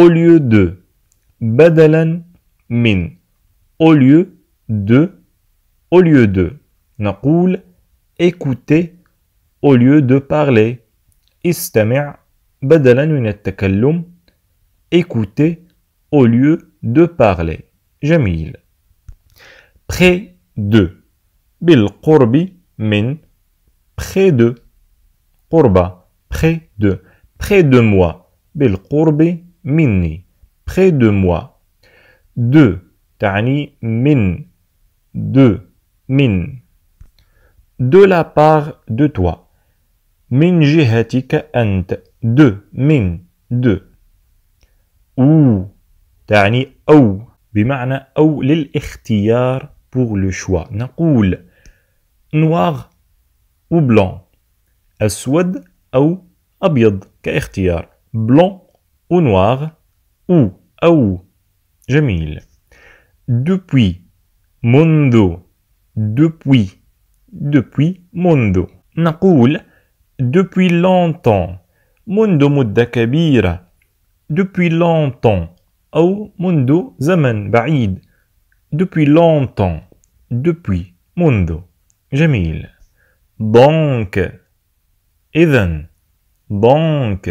au lieu de, badalan min, au lieu de, naqoul, écouter au lieu de parler, istami' badalan min at-takallum, écouter au lieu de parler. Jamil. Près de, bil qurbi min, près de, qurba, près de moi, bil qurbi minni, près de moi. De, ta'ni min, de la part de toi, min jihatika ant, de, ou, تعني أو بمعنى أو للاختيار pour le choix. نقول noir ou blanc, أسود أو أبيض كاختيار, blanc ou noir ou أو. جميل. Depuis منذ, depuis منذ. نقول depuis longtemps, منذ مدة كبيرة, depuis longtemps. Ou mundo zaman ba'id, depuis longtemps, depuis mundo. Jamil. Donc, idhan, donc.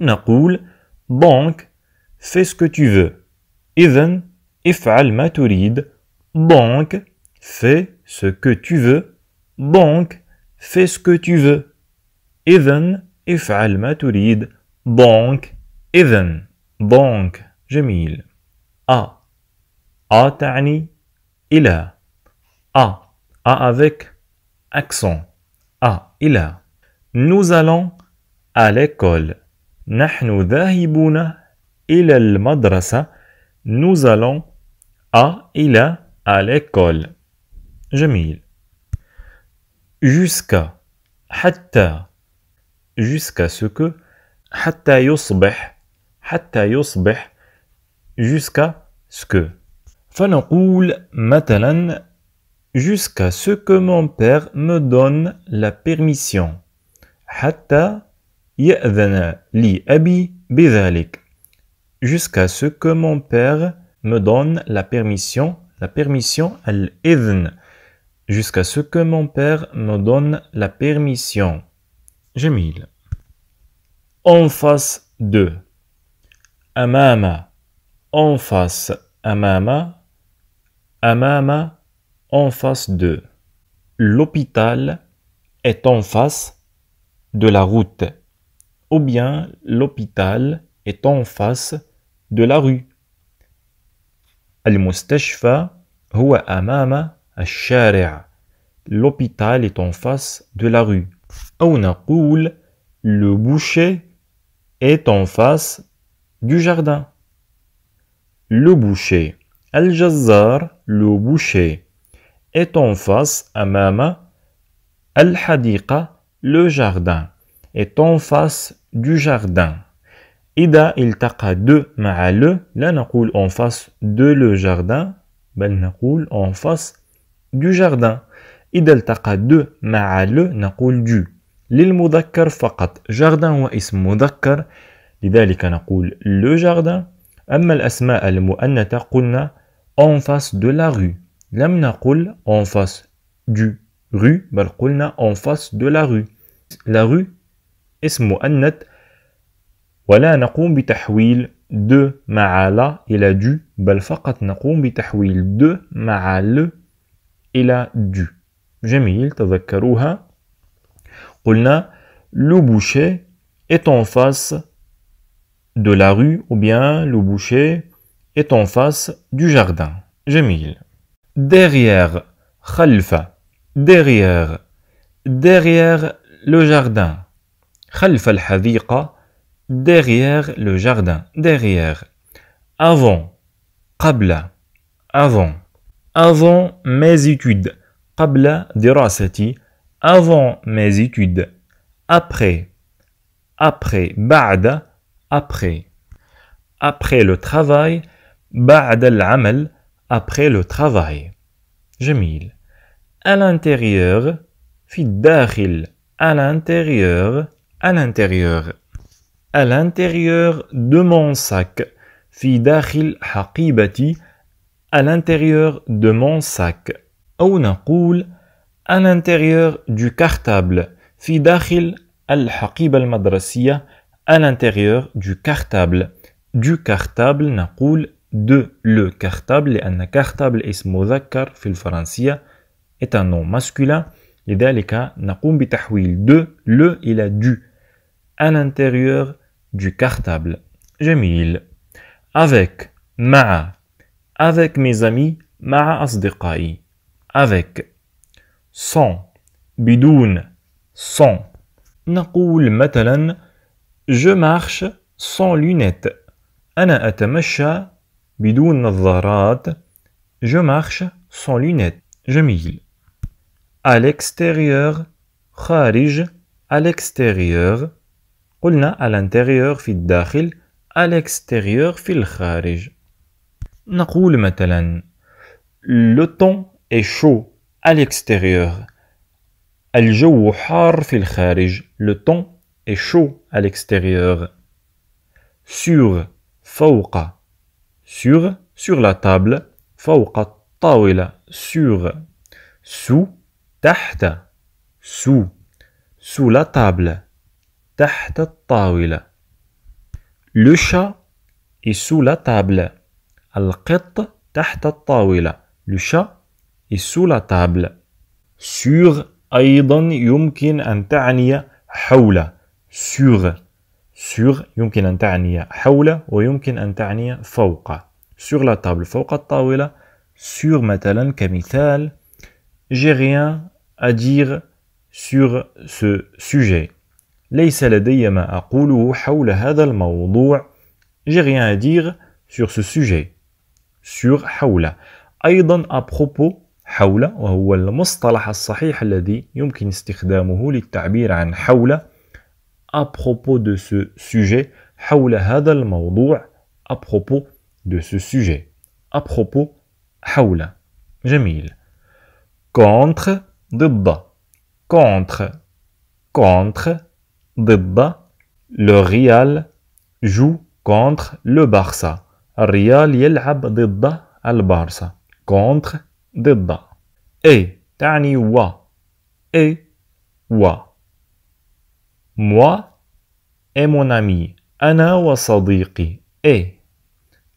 Naqoul, donc, fais ce que tu veux. Idhan, if'al ma turid, donc, fais ce que tu veux. Donc, fais ce que tu veux. Idhan, if'al ma turid, donc, idhan, donc. جميل. A تعني إلى. A avec accent. A إلى. Nous allons à l'école. نحن ذاهبون إلى المدرسة. Nous allons à إلى à l'école. جميل. Jusqu'à حتى, jusqu'à ce que, حتى يصبح, jusqu'à ce que. فنقول مثلا jusqu'à ce que mon père me donne la permission. حتى يأذن لي أبي بذلك. Jusqu'à ce que mon père me donne la permission. La permission, الإذن. Jusqu'à ce que mon père me donne la permission. جميل. En face de. أمام. En face, amama, amama, en face de. L'hôpital est en face de la route. Ou bien l'hôpital est en face de la rue. Al-mustashfa huwa amama al-shari'. L'hôpital est en face de la rue. Ou naqoul, le boucher est en face du jardin. Le boucher, al-jazzar, le boucher, est en face, amama, al-hadiqa, le jardin, est en face du jardin. Ida iltaqa de ma'a le, la naqoul en face de le jardin, bal naqoul en face du jardin. Ida iltaqa de ma'a le, naqoul du. Lil mudakkar faqat, jardin wa ism mudakkar, lidalika naqoul le jardin. أما الأسماء المؤنثة قلنا en face de la rue. لم نقل en face du rue, بل قلنا en face de la rue. La rue اسم مؤنث ولا نقوم بتحويل de مع la إلى du, بل فقط نقوم بتحويل de مع le إلى du. جميل. تذكروها. قلنا le boucher est en face de la rue, ou bien le boucher est en face du jardin. Jamil. Derrière, khalfa, derrière le jardin. Khalfa al-hadiqa, derrière le jardin, derrière. Avant, qabla, avant mes études, qabla dirasati, avant mes études. Après, ba'da, après le travail, بعد العمل, après le travail. جميل. À l'intérieur, في الداخل, à l'intérieur. à l'intérieur de mon sac. في داخل حقيبتي, à l'intérieur de mon sac. أو نقول à l'intérieur du cartable. في داخل الحقيبة المدرسية, à l'intérieur du cartable. Du cartable نقول de le cartable, لأن cartable اسم مذكر في الفرنسية, est un nom masculin. لذلك نقوم بتحويل de le إلى du, à l'intérieur du cartable. جميل. Avec, مع, avec mes amis, مع أصدقائي. Avec. Sans, بدون, sans. نقول مثلا je marche sans lunettes. أنا أتمشى بدون نظارات. Je marche sans lunettes. جميل. À l'extérieur, خارج, à l'extérieur. قلنا à l'intérieur في الداخل, à l'extérieur في الخارج. نقول مثلا le temps est chaud à l'extérieur. الجو حار في الخارج. Le temps est chaud à l'extérieur. Sur, فوق. Sur, sur la table. فوق الطاولة. Sur. Sous, تحت. Sous, sous la table. تحت الطاولة. Le chat est sous la table. القط تحت الطاولة. Le chat est sous la table. Sur أيضا يمكن أن تعني حول. Sur, sur يمكن أن تعني حول ويمكن أن تعني فوق. Sur la table, فوق الطاولة. Sur مثلا كمثال, j'ai rien à dire sur ce sujet. ليس لدي ما أقوله حول هذا الموضوع. J'ai rien à dire sur ce sujet. Sur حول. أيضا à propos حول, وهو المصطلح الصحيح الذي يمكن استخدامه للتعبير عن حول. À propos de ce sujet. حول هذا الموضوع. À propos de ce sujet. À propos حول. جميل. Contre, ضد. Contre, contre, ضد. Le Real joue contre le Barça. الريال يلعب ضد البارسا. Contre, ضد. Et تعني و. Et و. Moi et mon ami. أنا وصديقي. Et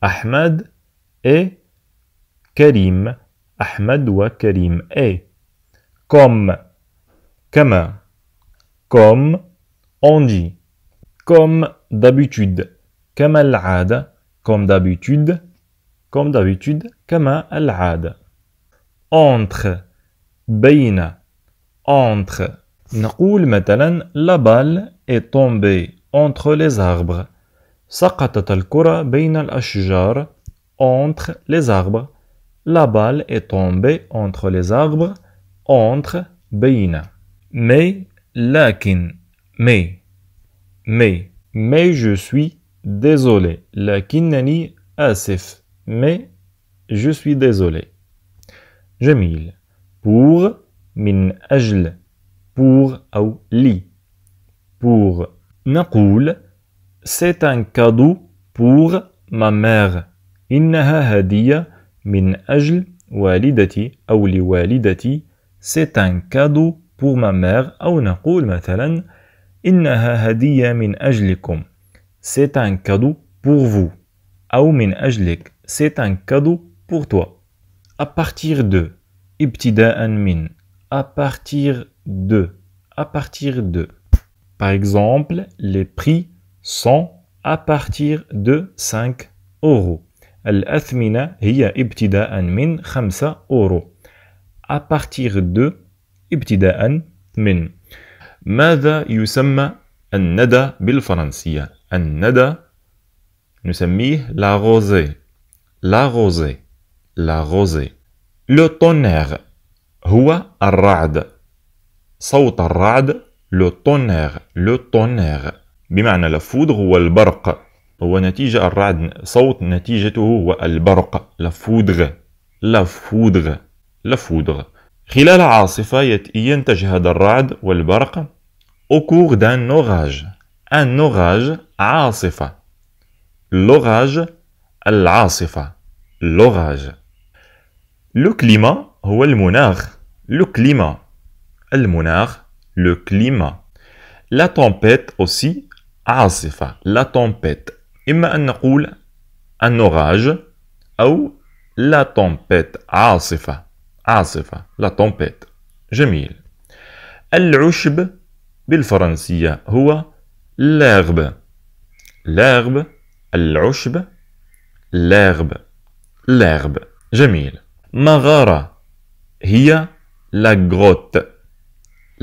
أحمد et كريم. أحمد وكريم. Et comme, كما. Comme on dit. Comme d'habitude. كما العادة. Comme d'habitude. Comme d'habitude. كما العادة. Entre, بين. Entre. نقول مثلا la balle est tombée entre les arbres. سقطت الكرة بين الأشجار. Entre les arbres. La balle est tombée entre les arbres. Entre, بين. Mais, lakin. Mais. Mais. Mais je suis désolé. Lakinnani asif. Mais je suis désolé. جميل. Pour, min ajl. Pour ou li. Pour. نقول c'est un cadeau pour ma mère. إنها هدية من أجل والدتي أو لوالدتي. C'est un cadeau pour ma mère. أو نقول مثلا إنها هدية من أجلكم. C'est un cadeau pour vous. أو من أجلك. C'est un cadeau pour toi. À partir de. ابتداء من. À partir de. À partir de. Par exemple, les prix sont à partir de 5 €. الأثمنة هي ابتداء من 5 €. À partir de, ابتداء من. ماذا يسمى الندى بالفرنسية؟ الندى نسميه la rosée. La rosée. La rosée. Le tonnerre هو الرعد. صوت الرعد. Le tonnerre. Le tonnerre. بمعنى la foudre هو البرق. هو نتيجة الرعد. صوت نتيجته هو البرق. La foudre. La foudre. La foudre. خلال عاصفة ينتج هذا الرعد والبرق. Au cours d'un orage. Un orage عاصفة. l'orage العاصفة. l'orage. le climat هو المناخ. le climat. المناخ. le climat. la tempête aussi عاصفة. la tempête. إما أن نقول un orage أو la tempête عاصفة. عاصفة. la tempête. جميل. العشب بالفرنسية هو l'herbe. l'herbe. العشب. l'herbe. l'herbe. جميل. مغارة هي la grotte.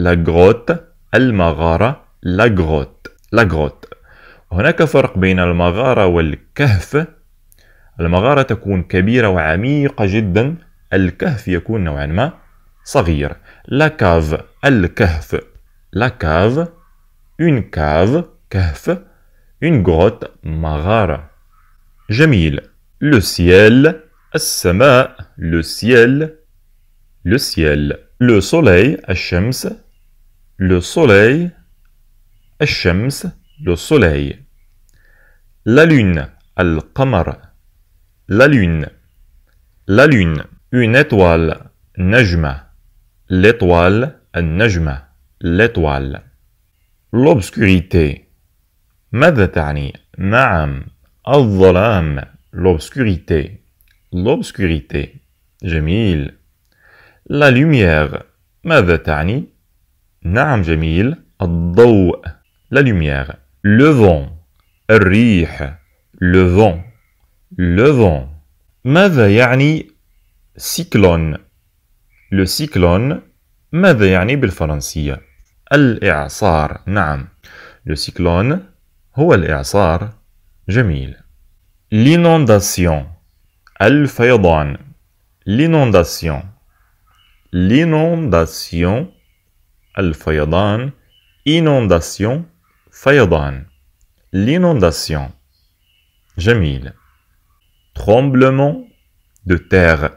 la grotte. المغارة. la grotte. la grotte. هناك فرق بين المغارة والكهف. المغارة تكون كبيرة وعميقة جدا. الكهف يكون نوعا ما صغير. la cave. الكهف. la cave. une cave. كهف. une grotte. مغارة. جميل. le ciel. السماء. le ciel. le ciel. le soleil. الشمس. le soleil. الشمس. le soleil. la lune. القمر. la lune. la lune. une étoile. نجمة. l'étoile. النجمة. l'étoile. l'obscurité. ماذا تعني؟ نعم. الظلام. l'obscurité. l'obscurité. جميل. la lumière. ماذا تعني؟ نعم جميل. الضوء. la lumière. le vent. الريح. le vent. le vent. ماذا يعني cyclone؟ le cyclone. ماذا يعني بالفرنسية؟ الإعصار. نعم. le cyclone هو الإعصار. جميل. l'inondation. الفيضان. l'inondation. l'inondation. الفيضان. inondation. فيضان. l'inondation. جميل. tremblement de terre.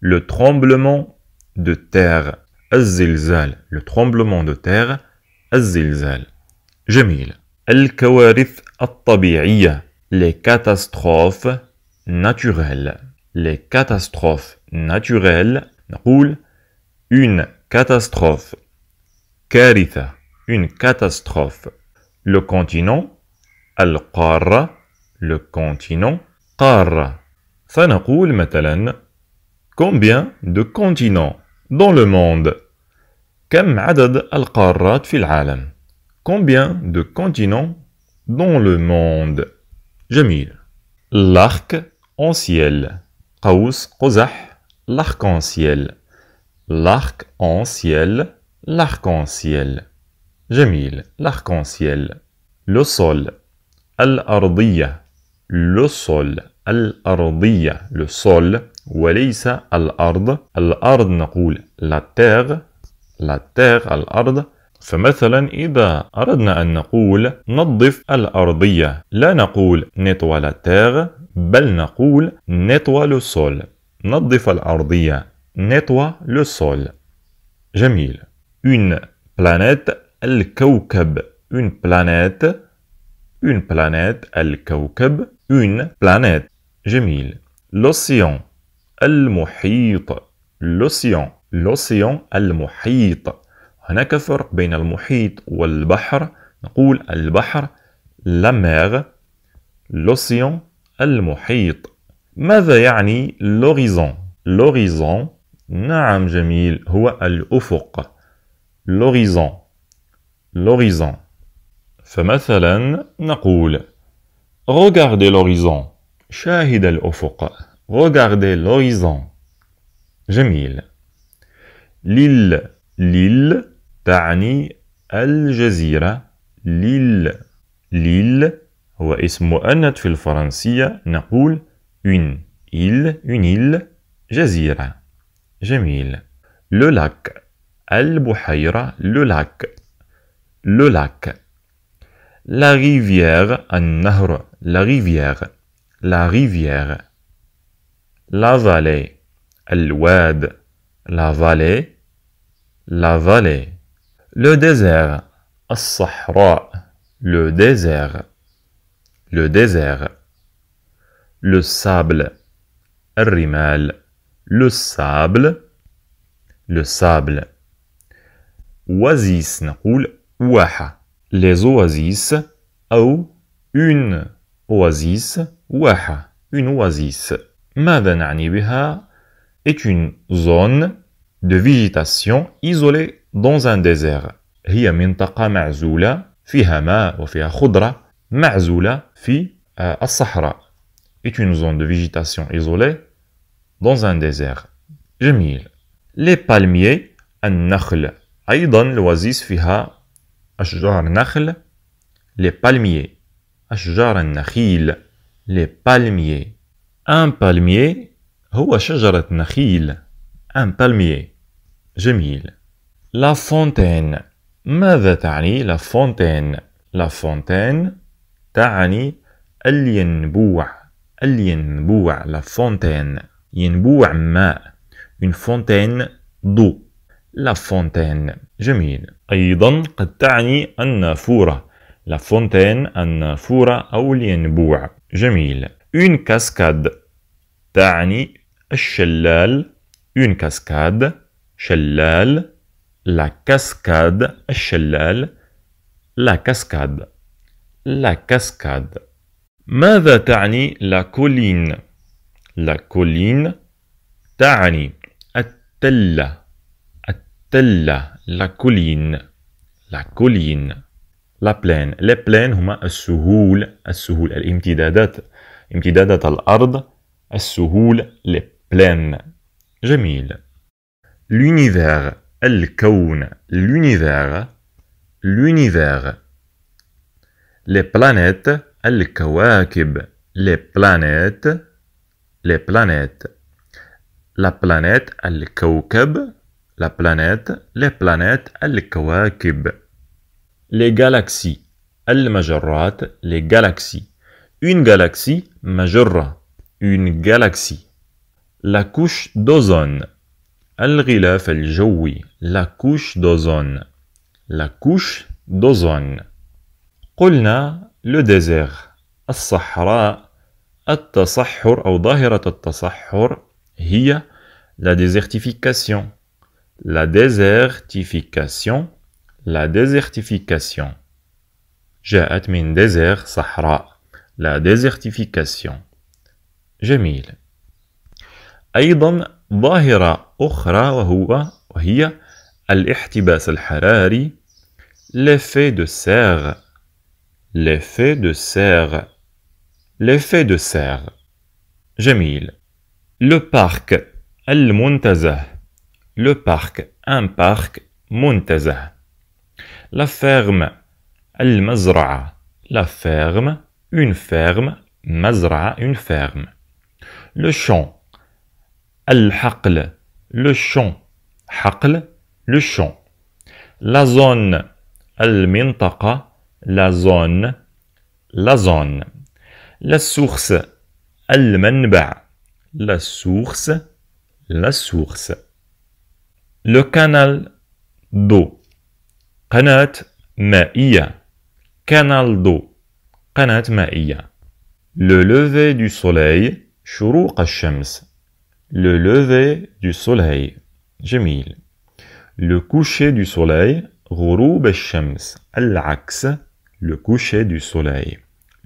le tremblement de terre. الزلزال. le tremblement de terre. الزلزال. جميل. الكوارث الطبيعية. les catastrophes naturelles. les catastrophes naturelles. نقول une catastrophe. كارثة. une catastrophe. le continent. القارة. le continent. قارة. فنقول مثلا combien de continents dans le monde. كم عدد القارات في العالم. combien de continents dans le monde. جميل. l'arc en ciel. قوس قزح. l'arc en ciel. l'arc en ciel. l'arc en ciel. جميل. l'arc en ciel. le sol. الأرضية. le sol. الأرضية. le sol. وليس الأرض. الأرض نقول la terre. la terre. الأرض. فمثلا إذا أردنا أن نقول نظف الأرضية لا نقول nettoie la terre بل نقول nettoie le sol. نظف الأرضية. nettoie le sol. جميل. une planète الكوكب. une planète. une planète الكوكب. une planète. جميل. l'océan المحيط. l'océan. l'océan المحيط. هناك فرق بين المحيط والبحر. نقول البحر la mer. l'océan المحيط. ماذا يعني l'horizon؟ l'horizon. نعم جميل. هو الأفق. l'horizon. l'horizon. فمثلا نقول regardez l'horizon. شاهد الأفق. regardez l'horizon. جميل. l'île. l'île تعني الجزيرة. l'île. l'île هو اسم مؤنث في الفرنسية. نقول une île. une île. جزيرة. جميل. le lac. البحيرة. le lac. le lac. la rivière. النهر. la rivière. la rivière. la vallée. الواد. la vallée. la vallée. le désert. الصحراء. le désert. le désert. Le sable, الرمال. Le sable, le sable. Oasis, نقول واحة. Les oasis, أو une oasis, واحة. Une oasis. ماذا نعني بها? Est une zone de végétation isolée dans un désert. هي منطقة معزولة فيها ماء وفيها خضرة معزولة في الصحراء. Est une zone de végétation isolée dans un désert. جميل. Les palmiers, النخل. أيضا الوازيس فيها أشجار نخل. Les palmiers, أشجار النخيل. Les palmiers. Un palmier هو شجرة نخيل. Un palmier. جميل. La fontaine. ماذا تعني la fontaine? La fontaine تعني الينبوع. الينبوع. La fontaine. ينبوع ماء. Une fontaine d'eau. La fontaine. جميل. أيضا قد تعني النافورة. La fontaine النافورة أو الينبوع. جميل. Une cascade تعني الشلال. Une cascade شلال. La cascade الشلال. La cascade. La cascade. ماذا تعني la colline? La colline تعني التلة. التلة. La colline. La colline. La plaine. Les plaines هما السهول. السهول الامتدادات. امتدادات الأرض. السهول les plaines. جميل. L'univers. الكون. L'univers. L'univers. Les planètes. الكواكب. Les planètes. Les planètes. La planète. الكوكب. La planète. Les planètes. الكواكب. Les galaxies. المجرات. Les galaxies. Une galaxie. مجرة. Une galaxie. La couche d'ozone. الغلاف الجوي. La couche d'ozone. La couche d'ozone. قلنا le désert. الصحراء. التصحر أو ظاهرة التصحر هي la désertification. La désertification. La désertification. جاءت من désert صحراء. La désertification. جميل. أيضا ظاهرة أخرى وهي الاحتباس الحراري. L'effet de serre. L'effet de serre. L'effet de serre. جميل. Le parc. المنتزه. Le parc. Un parc. منتزه. La ferme. المزرعة. La ferme. Une ferme. مزرعة. Une ferme. Le champ. الحقل. Le champ. حقل. Le champ. La zone. المنطقة. La zone. La zone. La source. المنبع. La source. La source. Le canal d'eau. قناة مائية. Canal d'eau. قناة مائية. Le lever du soleil. شروق الشمس. Le lever du soleil. جميل. Le coucher du soleil. غروب الشمس. العكس. Le coucher du soleil.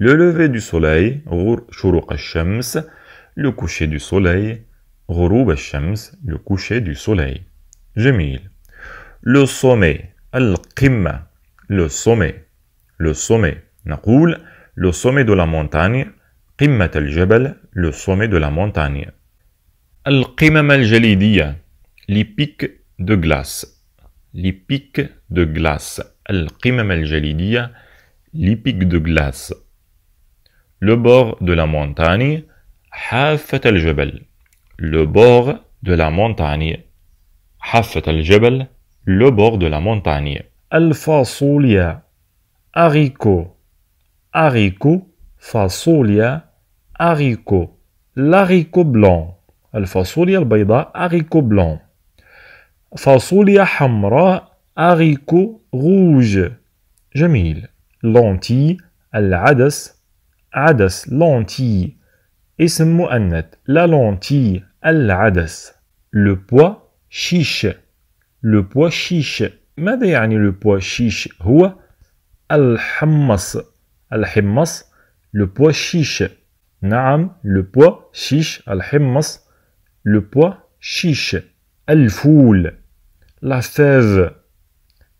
Le lever du soleil. شروق الشمس. Le coucher du soleil. غروب الشمس. Le coucher du soleil. جميل. Le sommet. القمة. Le sommet. Le sommet. نقول le sommet de la montagne. قمة الجبل. Le sommet de la montagne. القمم الجليدية. Les pics de glace. Les pics de glace. القمم الجليدية. Les pics de glace. Le bord de la montagne. حافة الجبل. Le bord de la montagne. حافة الجبل. Le bord de la montagne. الفاصوليا. هاريكو. هاريكو. فاصوليا. هاريكو. L'haricot blanc. الفاصوليا البيضاء. هاريكو بلون. فاصوليا حمراء. هاريكو روج. جميل. لونتي. العدس. عدس lentille. اسم مؤنث la lentille العدس. Le pois chiche. Le pois chiche. ماذا يعني le pois chiche? هو الحمص. الحمص le pois chiche. نعم le pois chiche الحمص. Le pois chiche. الفول la fève.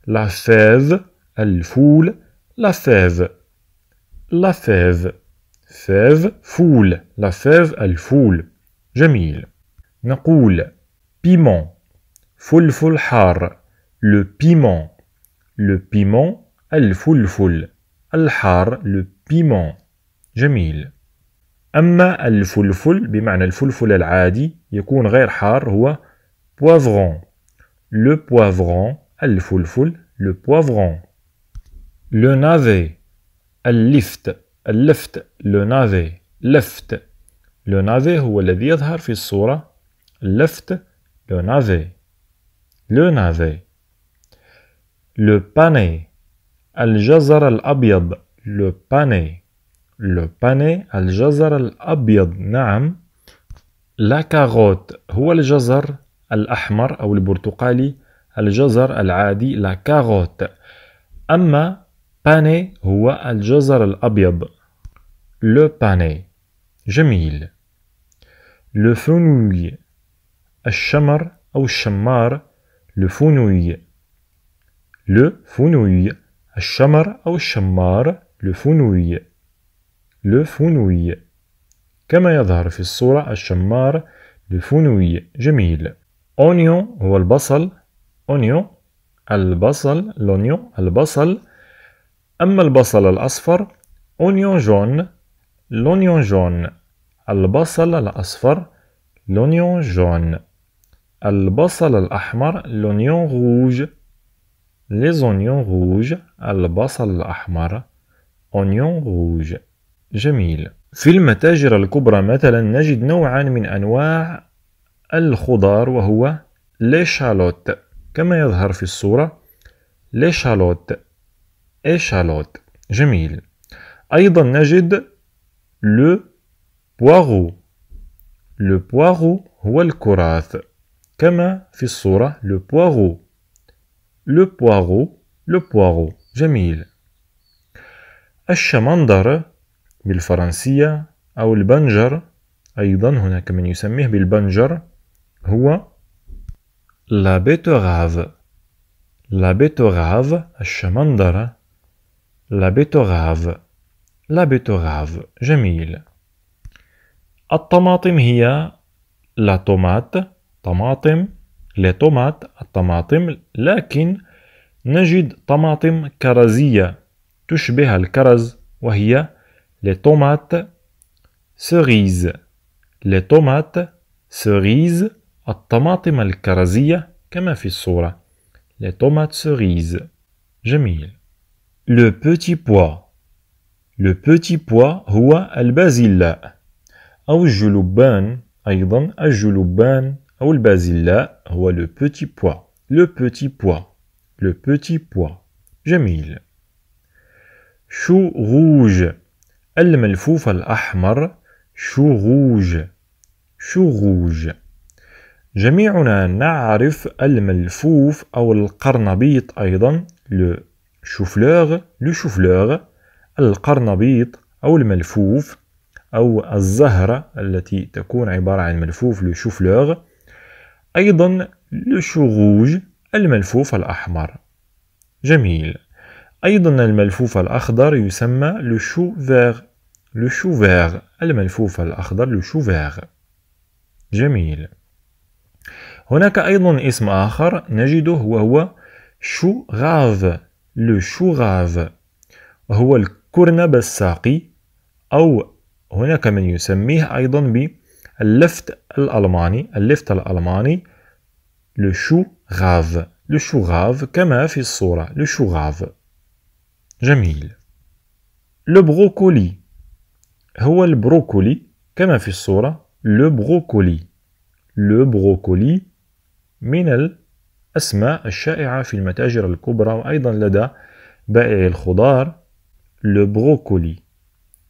La fève الفول la fève. La fève fève foule. La fève الفول. جميل. نقول piment فلفل حار. Le piment. Le piment الفلفل الحار. Le piment. جميل. أما الفلفل بمعنى الفلفل العادي يكون غير حار هو poivron. Le poivron الفلفل. Le poivron. Le navet اللفت. اللفت le navet. لفت. Le navet هو الذي يظهر في الصورة. لفت le navet. Le navet. Le pané الجزر الأبيض. Le pané. Le pané الجزر الأبيض. نعم. La carotte هو الجزر الأحمر أو البرتقالي الجزر العادي. La carotte. أما pané هو الجزر الأبيض. Le pané. جميل. Le fenouil الشمر أو الشمار. Le fenouil. Le fenouil الشمر أو الشمار. Le fenouil. Le fenouil. كما يظهر في الصورة الشمار. Le fenouil. جميل. أونيون هو البصل. أونيون البصل. لونيون البصل. أما البصل الأصفر أونيون جون. لونيون جون. البصل الأصفر لونيون جون. البصل الأحمر لونيون غوج. Les oignons rouges البصل الأحمر أونيون غوج. جميل. في المتاجر الكبرى مثلا نجد نوعا من أنواع الخضار وهو ليشالوت كما يظهر في الصورة. ليشالوت échalote. جميل. أيضا نجد le poireau. Le poireau هو الكراث كما في الصورة. le poireau. le poireau. le poireau. جميل. الشمندر بالفرنسية أو البنجر. أيضا هناك من يسميه بالبنجر. هو la betterave. la betterave الشمندر. la betterave. la betterave. جميل. الطماطم هي la tomate. طماطم les tomates الطماطم. لكن نجد طماطم كرزية تشبه الكرز وهي les tomates cerise. les tomates cerise الطماطم الكرزية كما في الصورة. les tomates cerises. جميل. Le petit pois. Le petit pois هو البازلاء أو الجلبان. أيضا الجلبان أو البازلاء هو le petit pois. le petit pois. le petit pois. جميل. شو روج الملفوف الأحمر. شو روج. شو روج. جميعنا نعرف الملفوف أو القرنبيط. أيضا le شوفلوغ. لو شوفلوغ القرنبيط أو الملفوف أو الزهرة التي تكون عبارة عن ملفوف. لو شوفلوغ. أيضا لو شوغوج الملفوف الأحمر. جميل. أيضا الملفوف الأخضر يسمى لو شوفيغ. لو شوفيغ الملفوف الأخضر. لو شوفيغ. جميل. هناك أيضا اسم آخر نجده وهو شوغاف. لو شوغاف وهو الكرنب الساقي أو هناك من يسميه أيضا باللفت الألماني. اللفت الألماني لو شوغاف. لو شوغاف كما في الصورة. لو شوغاف. جميل. لو بروكولي هو البروكولي كما في الصورة. لو بروكولي. لو بروكولي من الأسماء الشائعة في المتاجر الكبرى وأيضا لدى بائعي الخضار. لو بروكولي.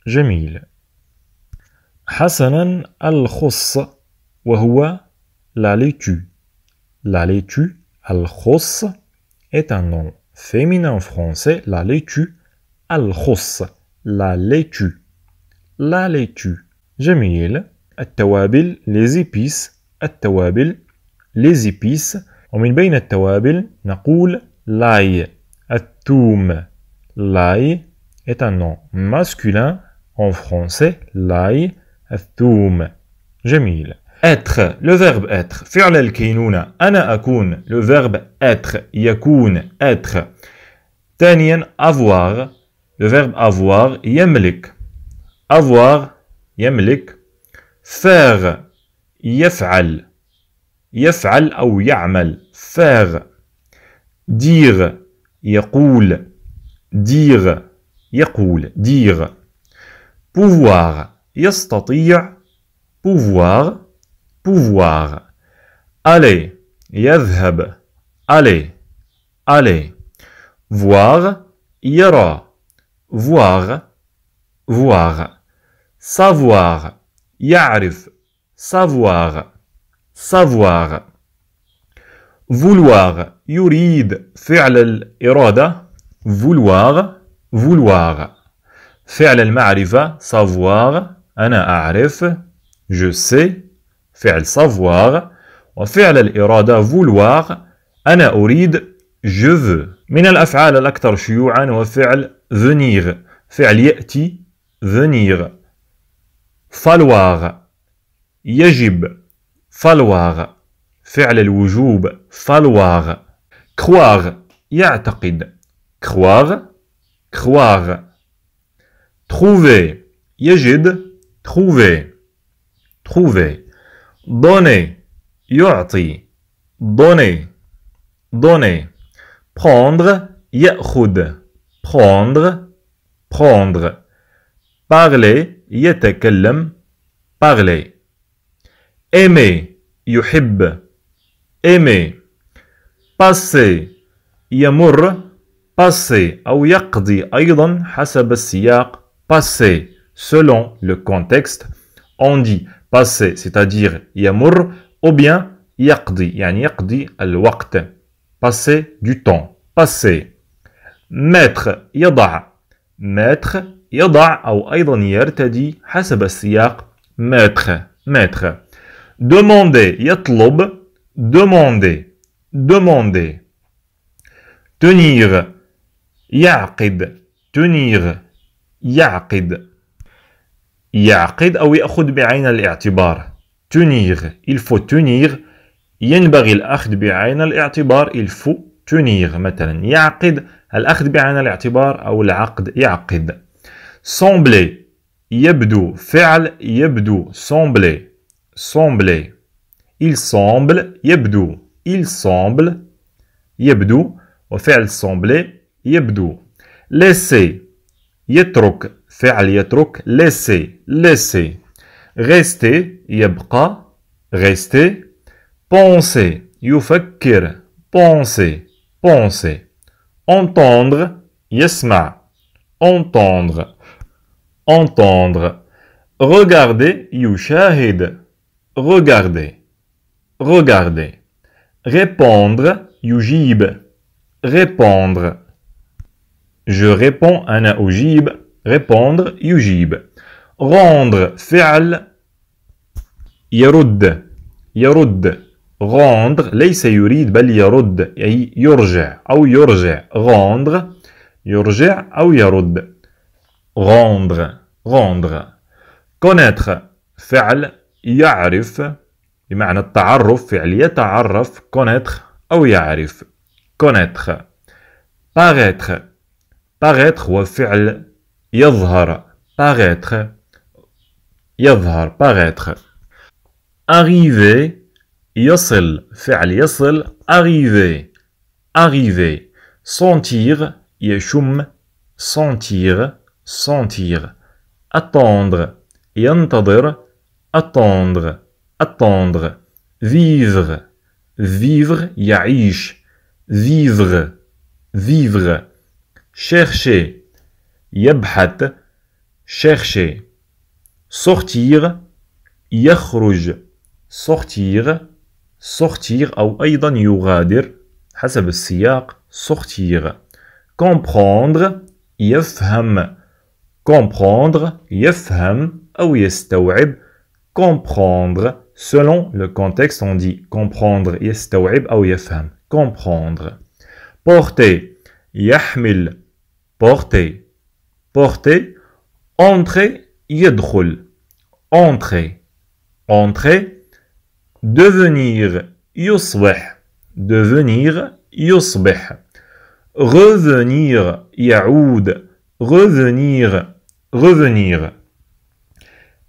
جميل. حسناً الخص وهو la laitue. La laitue, al-khos, est un nom féminin français. La laitue, al-khos, la laitue. La laitue. جميل. التوابل, les épices. التوابل, les épices. ومن بين التوابل نقول l'ail. الثوم. L'ail est un nom masculin en français. L'ail, الثوم. جميل. Être, le verbe être. فعل الكينونة. أنا أكون. Le verbe être. يكون. Être. ثانيا avoir. Le verbe avoir. يملك. Avoir. يملك. Faire. يفعل. يفعل أو يعمل. Faire. Dire. يقول. Dire. يقول. Dire. Pouvoir. يستطيع. Pouvoir. Pouvoir. Aller. يذهب. Aller. Aller. Voir. يرى. Voir. Voir. Savoir. يعرف. Savoir. Savoir. Vouloir. يريد. فعل الإرادة. Vouloir. Vouloir. فعل المعرفة. Savoir. أنا أعرف. Je sais. فعل savoir وفعل الإرادة vouloir أنا أريد je veux. من الأفعال الأكثر شيوعا وفعل venir. فعل يأتي venir. falloir يجب. falloir فعل الوجوب falloir. croire يعتقد. croire croire. trouver يجد. trouver trouver. Donner, يعطي. Donner, donner. Prendre, يأخذ. Prendre, prendre. Parler, يتكلم. Parler. Aimer, يحب. Aimer. Passer, يمر. Passer, أو يقضي أيضا حسب السياق. Passer, selon le contexte. On dit passer, c'est-à-dire yamur, ou bien yaqdi, yani yaqdi al-waqt, passer du temps, passer. Mettre, yada, mettre, yada, ou aydan yartadi, hasab al-siyaq, mettre, mettre. Demander, yatlub, demander, demander. Tenir, yaqid, tenir, yaqid. يعقد أو يأخذ بعين الاعتبار. tenir, il faut tenir. ينبغي الأخذ بعين الاعتبار, il faut tenir. مثلا يعقد, الأخذ بعين الاعتبار أو العقد. يعقد. sembler, يبدو. فعل يبدو. sembler, sembler. il semble, يبدو. il semble, يبدو. وفعل sembler, يبدو. laisser, يترك. فعل يترك. laisser, laisser. rester, يبقى. rester. penser, يفكر. penser, penser. entendre, يسمع. entendre, entendre. regarder, يشاهد. regarder, regarder. répondre, يجيب. répondre. je réponds, أنا أجيب. Répondre, yujib. Rendre, fi'al, yarud. Yarud. Rendre, laysa yurid, bal yarud. Yurja, ou yurja. Rendre, yurja, ou yarud. Rendre, rendre. Connaître, fi'al, ya'rif. بمعنى التعرف, fi'al yata'arraf. Connaître, ou ya'rif. Connaître. Paraître. Paraître, ou fi'al. يظهر. Paraître. يظهر. Paraître. Arriver. يصل. فعل يصل. Arriver. Arriver. Sentir. يشم. Sentir. Sentir. Attendre. ينتظر. Attendre. Attendre. Vivre. Vivre. يعيش. Vivre. Vivre. Chercher. يبحث. chercher. Sortir, يخرج. Sortir, sortir أو أيضا يغادر حسب السياق. Sortir. Comprendre, يفهم. Comprendre, يفهم أو يستوعب. Comprendre, selon le contexte, on dit comprendre, يستوعب أو يفهم. Comprendre. Porter, يحمل. Porter. Porter. Entrer, يدخل. Entrer. Entrer. Devenir, يصبح. Devenir, يصبح. Revenir, يعود. Revenir, revenir.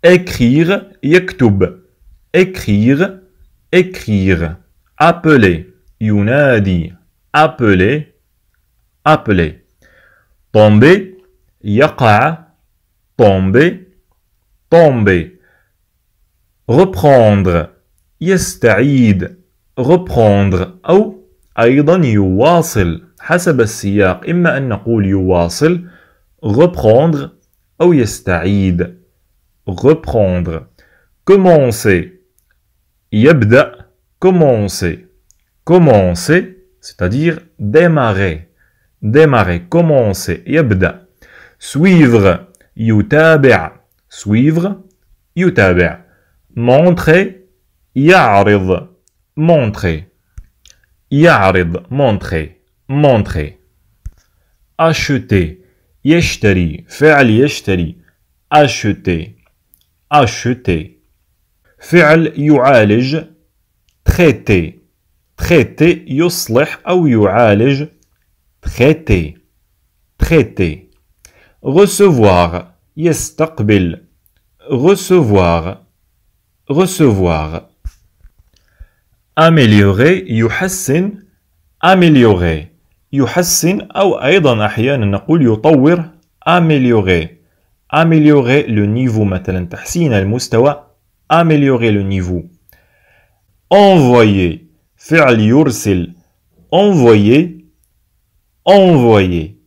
Écrire, يكتب. Écrire, écrire. Appeler, ينادي. Appeler, appeler. Tomber, يقع. Tomber, tomber. Reprendre, يستعيد. Reprendre أو أيضا يواصل حسب السياق. إما أن نقول يواصل reprendre أو يستعيد. Reprendre. Commencer, يبدأ. Commencer, commencer, c'est-à-dire démarrer. Démarrer, commencer, يبدأ. Suivre, يتابع. Suivre, يتابع. Montrer, يعرض. Montrer, يعرض. Montrer, montrer. Acheter, يشتري. فعل يشتري. Acheter, acheter. فعل يعالج. Traiter, traiter. يصلح أو يعالج. Traiter, traiter. Recevoir, يستقبل. Recevoir, recevoir. Améliorer, يحسن. Améliorer, يحسن أو أيضا أحيانا نقول يطور. Améliorer, améliorer le niveau مثلا تحسين المستوى. Améliorer le niveau. Envoyer, فعل يرسل. Envoyer, envoyer.